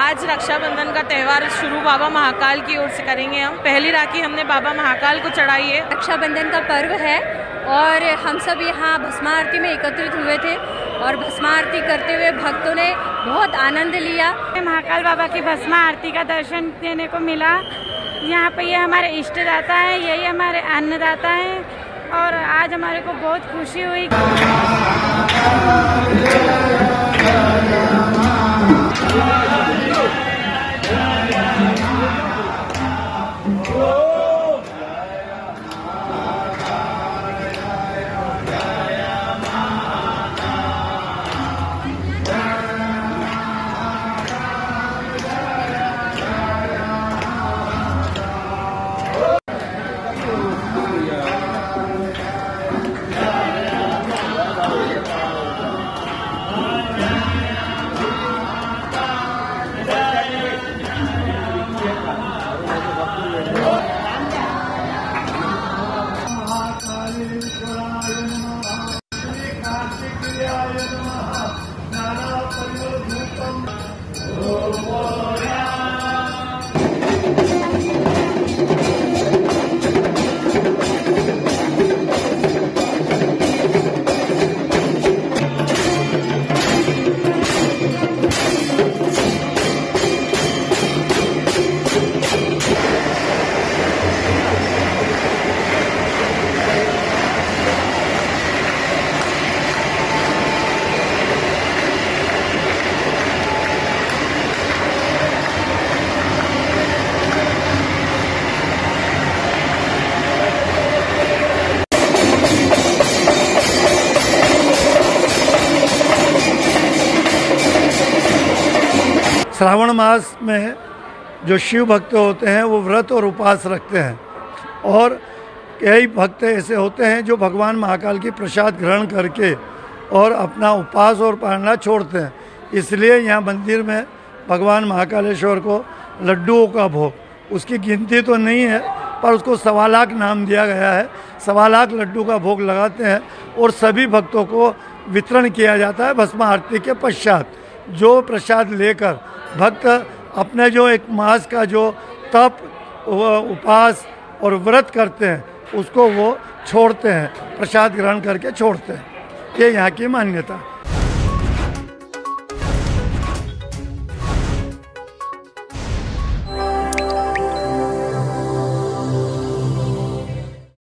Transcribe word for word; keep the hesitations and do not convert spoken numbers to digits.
आज रक्षाबंधन का त्यौहार शुरू बाबा महाकाल की ओर से करेंगे। हम पहली राखी हमने बाबा महाकाल को चढ़ाई है। रक्षाबंधन का पर्व है और हम सब यहाँ भस्मा आरती में एकत्रित हुए थे और भस्मा आरती करते हुए भक्तों ने बहुत आनंद लिया। महाकाल बाबा की भस्मा आरती का दर्शन देने को मिला। यहाँ पे ये हमारे इष्टदाता है, यही हमारे अन्नदाता है और आज हमारे को बहुत खुशी हुई। श्रावण मास में जो शिव भक्त होते हैं वो व्रत और उपवास रखते हैं और कई भक्त ऐसे होते हैं जो भगवान महाकाल की प्रसाद ग्रहण करके और अपना उपवास और पारणा छोड़ते हैं। इसलिए यहाँ मंदिर में भगवान महाकालेश्वर को लड्डुओं का भोग, उसकी गिनती तो नहीं है पर उसको सवा लाख नाम दिया गया है, सवा लाख लड्डू का भोग लगाते हैं और सभी भक्तों को वितरण किया जाता है। भस्मा आरती के पश्चात जो प्रसाद लेकर भक्त अपने जो एक मास का जो तप उपवास और व्रत करते हैं उसको वो छोड़ते हैं, प्रसाद ग्रहण करके छोड़ते हैं। ये यहाँ की मान्यता है।